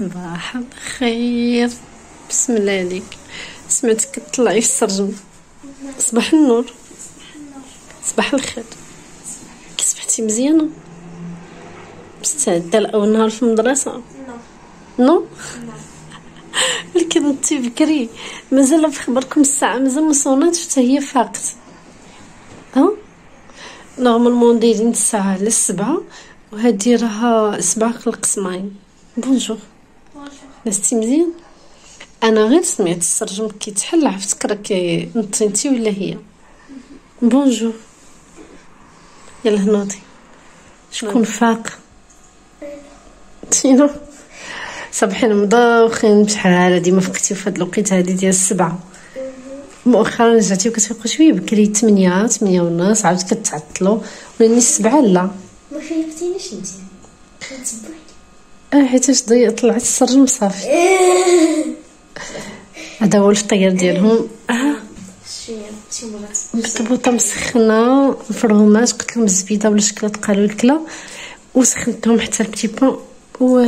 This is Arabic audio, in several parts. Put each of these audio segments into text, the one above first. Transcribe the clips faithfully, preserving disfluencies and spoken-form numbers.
صباح الخير. بسم الله عليك. سمعتك طلعي في السرجم. صباح النور. صباح الخير. كي صبحتي مزيانه؟ مستعده لاول نهار في المدرسه؟ نو نو لكن نتي بكري. مازال في خبركم الساعه مازال ما صوناتش حتى هي فاقت. ها نورمالمون دايرين الساعه للسبعه وهادي راها سبعه القسماين. بونجور لستي مزيان؟ انا غير سمعت السرجم كيتحل عرفت راك نطينتي ولا هي. بونجور يلا هنوضي. شكون فاق؟ تينو صباحين مضوخين بشحال هادي ما فقتي في هاد الوقيته هادي ديال السبعه. مؤخرا رجعتي وكتفيقوا شويه بكري تمنية تمنية ونص عاود كتعطلوا ولا السبعه. لا ما فيقتينيش انت كتبوي. اه حيتاش ضيع طلعت السرجم صافي. هذا هو الفطير ديالهم. اه مرطبوطه مسخنه الفرماج قلت لهم الزبيده ولا الشكلاط قالوا لك لا وسخنتهم حتى البتي بون و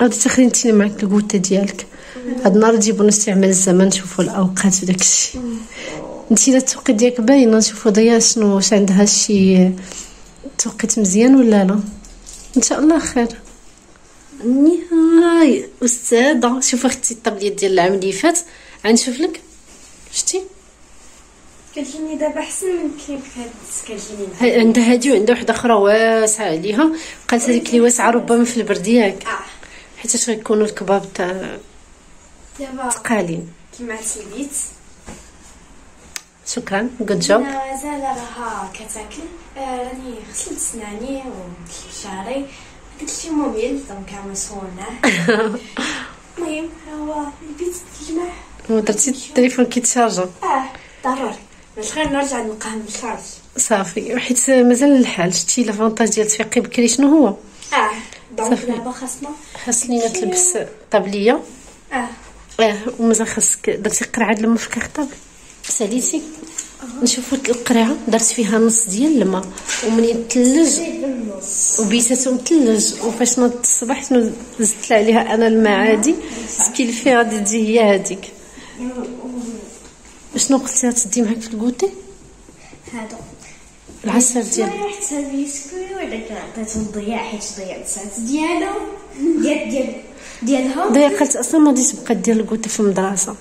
غادي تخرجتيني معك الكوطه ديالك. هاد النهار جيبوا نستعمل الزمان نشوفوا الاوقات وداك الشيء. انت لا التوقيت ديالك باينه نشوفوا ضيا شنو واش عندها شي توقيت مزيان ولا لا. ان شاء الله خير. نهاي استاذه شوف اختي الطبليه ديال العام اللي فات غنشوف لك. شتي كتجيني دابا احسن من كيف هاد كتجيني. عندها هادي وعندها وحده اخرى واسعه عليها. قالت هذيك اللي واسعه ربما في البرد ياك. اه حيتاش غيكونوا الكباب تاع دابا ثقالين كيما البيت. شكرا جود جوب. مازال راها كتاكل. راني غسلت سناني وكلت شعري داكشي موبيل دونك عمصونه. المهم هو البيت كيجمع ودرتي التليفون كيتشارجا. اه ضروري باش غير نرجع نلقاه بالشارج صافي حيت مازال الحال. شتي لافونتاج ديال تفيقي بكري شنو هو؟ اه دونك دابا خاصنا خاص لينا تلبس طابليه. اه اه ومازال خاصك درتي قرعه د الماء في الكارطاب ساليتي. نشوفوا القرعه درت فيها نص ديال الماء ومني تلج وبيتاتو متلج وفاش نض الصباح زدت عليها انا الماء عادي سكيل فيها غادي تجي هي هذيك. شنو قلتي تدي معاك في الكوتي؟ هادو العسل ديال حتى البيسكوي وداك عطيتو الضياع حيت ضيعت الساعات ديالو ديال ديال ديالهم ضيعت قلت اصلا ما غاديش تبقى ديال الكوتي في المدرسه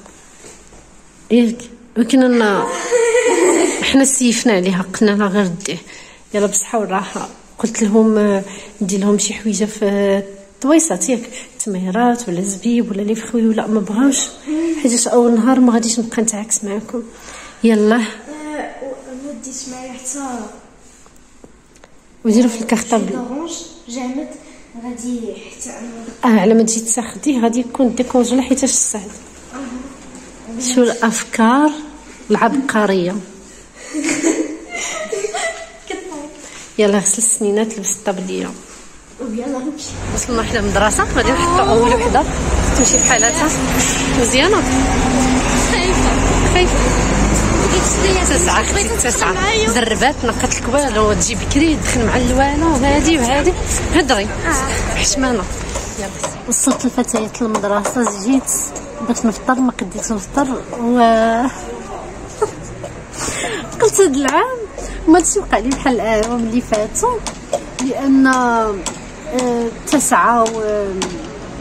ياك. ولكن انا حنا سيفنا عليها قلنا لها غير ديه. يلا بالصحه والراحه. قلت لهم ندير لهم شي حويجه في الطويصات ياك تميرات ولا زبيب ولا لي فخوي ولا ما بغاوش حيت اول نهار ما غاديش نبقى نتعاكس معاكم. يلا ما ديتش معايا حتى وديروا في الكارطابل جامد غادي حتى اه على ما تجي تاخديه غادي يكون ديكونجلا حيتاش الصعد. شو الافكار العبقريه. يلا غسل السنينات لبس الطبليه ويلا نمشي. وصلنا حدا المدرسه غادي نحطوا اول وحده تمشي بحالاتها مزيانه. خايفه خايفه ديك الساعه تسعة زربات نقات الكبار وتجي بكري تدخل مع اللوانه وهادي وهادي هضري حشمانه. يلا وصلت الفتيات للمدرسه جيت باش نفطر ما قديتش نفطر و قلت هاد العام ما تيوقع لي بحال العام اللي فاتوا لان تسعه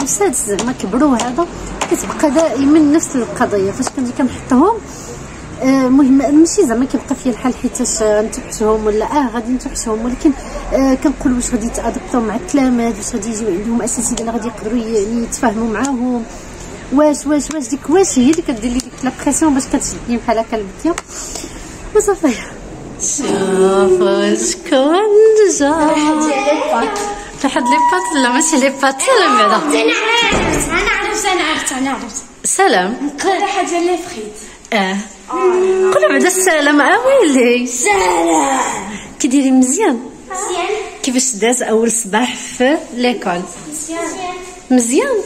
وسادس زعما كبروا. هذا كتبقى دائما نفس القضيه فاش كنجي كنحطهم. المهم ماشي زعما كيبقى فيا الحال حيتاش نتوحشهم ولا اه غادي نتوحشهم ولكن آه كنقول واش غادي يتادبطوا مع التلاميذ واش غادي يجيو عندهم اساتذه اللي غادي يقدروا يتفاهموا معاهم. واش واش واش ديك واش هي اللي كدير لي ديك لابريسيون باش كتشدني بحال هكا البديه وصافي. شوفوا شكون جا لحد لي بات. لا ماشي لي بات. سلام بعدا. انا عرفت انا عرفت انا عرفت انا عرفت سلام قطعه ديال لي فخيت. اه قولوا بعدا السلام. اه ويلي سلام كي دايري مزيان؟ مزيان. كيفاش داز اول صباح في ليكول؟ مزيان مزيان.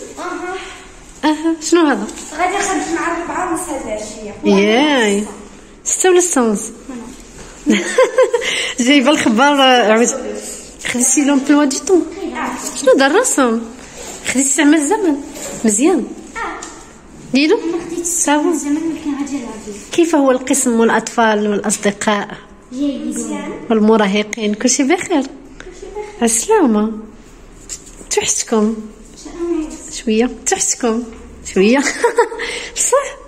اها شنو هذا؟ غادي نخرج مع الربعه ونص هاد العشيه. ياي ستة ولا ستة ونص جايبه الخبار. عاود خلصتي لومبلوا دي طون، شنو درسهم؟ خديتي زعما الزمن مزيان. ديرو صافو الزمن كيف هو القسم والاطفال والاصدقاء والمراهقين؟ كلشي بخير؟ على السلامه. تحتكم شويه تحتكم شويه صح.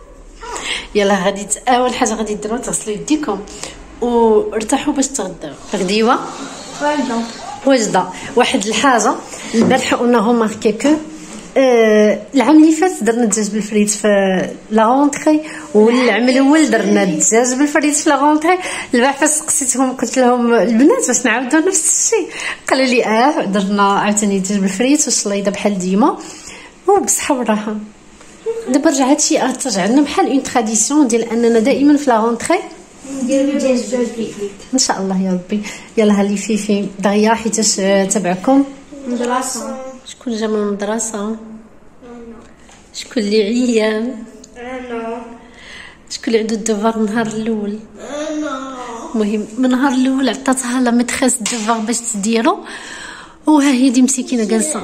يلا غادي اول حاجه غادي ديروها تغسلوا يديكم وارتاحوا باش تغداو. غديوه وجده وجده واحد الحاجه البارح انه ماركي كو آه العام اللي فات درنا الدجاج بالفريت في لا غونطري، والعام الاول درنا الدجاج بالفريت في لا غونطري. البارح فاش سقسيتهم قلت لهم البنات باش نعاودوا نفس الشيء، قالوا لي اه درنا عاوتاني الدجاج بالفريت والشلايضه بحال ديما. وبصحه وراحه دابا رجع هادشي ترجع لنا بحال اون تراديسيون ديال اننا دائما في لا غونطري نديرو الدجاج بجوج بالفريت ان شاء الله يا ربي. يلا هالي فيفي دغيا حيتاش تبعكم مدرسه. شكون جا من المدرسه؟ شكون اللي عيان؟ انا. شكون اللي عندو الدوفار النهار الاول؟ انا. المهم من النهار الاول عطاتها لا ميتريس الدوفار باش تديرو، وها هي دي مسكينه جالسه.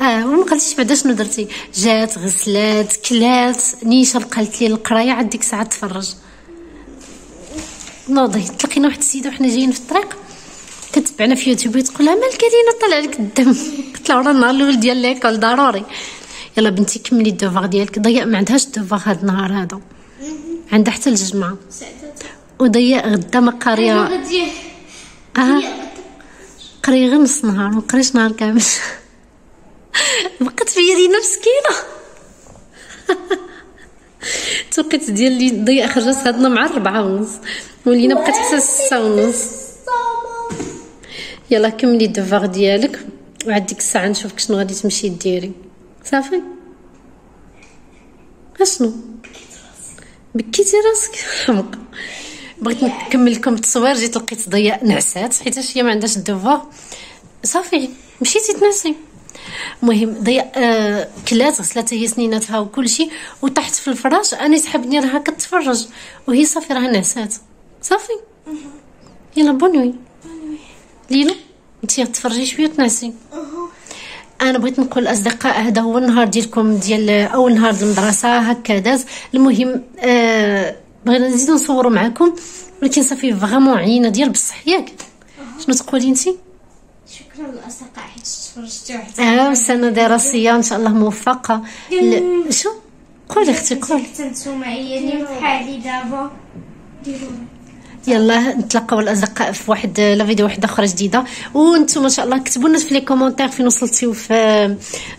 اه وما قالتش بعدا شنو درتي؟ جات غسلات كلات نيشان قالت لي القرايه عاد ديك الساعه تفرج. نوضي تلقينا واحد السيده وحنا جايين في الطريق كتبعنا في يوتيوب وتقول لها مالك دينا طلع لك الدم. قلت لها راه النهار الاول ديال ليكول ضروري. يلا بنتي كملي الدوفار ديالك. ضياء ما عندهاش الدوفار هذا النهار هذا، عندها حتى الجمعه. وضياء غدا ما قاريه اه قري غير نص نهار ما قريش نهار كامل. بقات في يدينا مسكينه. التوقيت ديال اللي ضياء خرجت هادنا مع الربعه ونص ولينا بقات حتى سته ونص. يلا كملي الدوفار ديالك وعاد ديك الساعه نشوفك شنو غادي تمشي ديري. صافي اشنو بكيتي راسك حمق؟ بغيت نكمل لكم التصوير. جيت لقيت ضياء نعسات حيت هي ما عندهاش الدوفار. صافي مشيتي تنعسي. المهم ضياء آه كلات غسلات هي سنيناتها وكلشي وطاحت في الفراش. انا سحبني راها كتفرج وهي صافي راها نعسات. صافي يلا بونوي ليلو انتي تفرجي شويه وتنعسي. انا بغيت نقول الاصدقاء هذا هو النهار ديالكم ديال اول نهار د المدرسه هكا داز. المهم آه بغينا نزيدو نصوروا معكم ولكن صافي فريمون عينه ديال بصح. ياك شنو تقولي انتي؟ شكرا للاصدقاء حيت تفرجتي وحدي. اه سنه دراسيه ان شاء الله موفقه. ل... شو قولي اختي قولي حتى نتوما عيانين بحالي دابا. يلا نتلاقاو الاصدقاء في واحد لا فيديو واحده اخرى جديده. وانتم ان شاء الله كتبوا لنا في لي كومونتير فين وصلتيو في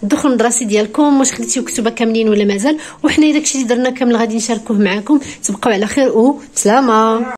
الدخل المدرسي ديالكم، واش خديتيو كتبه كاملين ولا مازال. وحنا داكشي اللي درنا كامل غادي نشاركوه معكم. تبقاو على خير وسلامه.